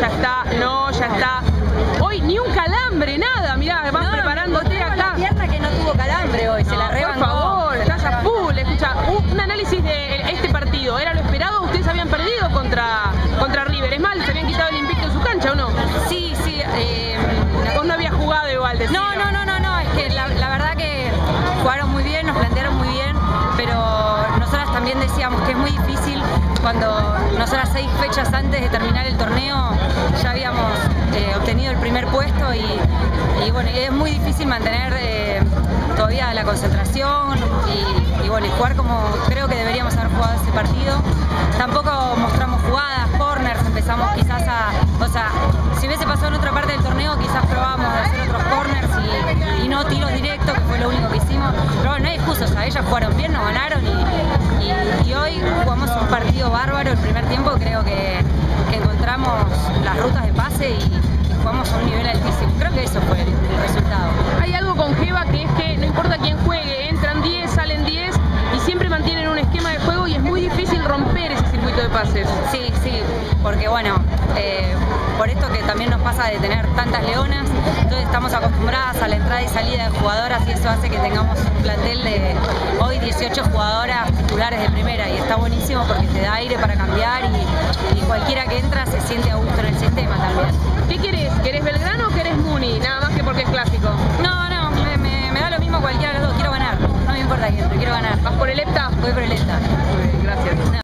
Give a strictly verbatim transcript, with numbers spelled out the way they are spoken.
ya está, no, ya está. Hoy ni un calambre, nada, mirá, vas no, preparándote acá. La pierna que no tuvo calambre hoy, no, se la rebancó. Por favor, estás a full, escucha, un análisis de este partido, ¿era lo esperado? Ustedes habían perdido contra, contra River, es mal, se habían quitado el invicto en su cancha, ¿o no? Sí, sí. Eh, Vos no habías jugado igual, de no, no, no, no, no, es que la, la verdad que jugaron muy bien, nos plantearon muy bien, pero nosotras también decíamos que es muy difícil cuando nosotras seis fechas antes de terminar el torneo ya habíamos eh, obtenido el primer puesto y, y bueno, es muy difícil mantener eh, todavía la concentración y, y bueno, y jugar como creo que deberíamos haber jugado ese partido. Tampoco mostramos jugadas, corners, empezamos quizás a, o sea, si hubiese pasado en otra parte del torneo quizás probamos de hacer otros corners y, y no tiros directos, que fue lo único que hicimos, pero bueno, no hay excusas, o sea, ellas jugaron bien, nos ganaron y, y, y hoy jugamos un partido bárbaro. El primer tiempo creo que, que encontramos las rutas de pase y, y jugamos a un nivel altísimo, creo que eso fue el, el resultado. Hay algo con GEBA que es que no importa quién juegue, entran diez, salen diez y siempre mantienen un esquema de juego y es muy difícil romper ese circuito de pases. Sí, sí, porque bueno, eh, por esto que también nos pasa de tener tantas leonas, entonces estamos acostumbradas a la entrada y salida de jugadoras y eso hace que tengamos un plantel de hoy dieciocho jugadoras titulares de primera y está buenísimo porque te da aire para cambiar y, y cualquiera que entra se siente a gusto en el sistema también. ¿Qué querés? ¿Querés Belgrano o querés Muni? Nada más que porque es clásico. No, no, me, me, me da lo mismo cualquiera de los dos, quiero ganar, no me importa quién, pero quiero ganar. ¿Vas por el E P T A? Voy por el E P T A.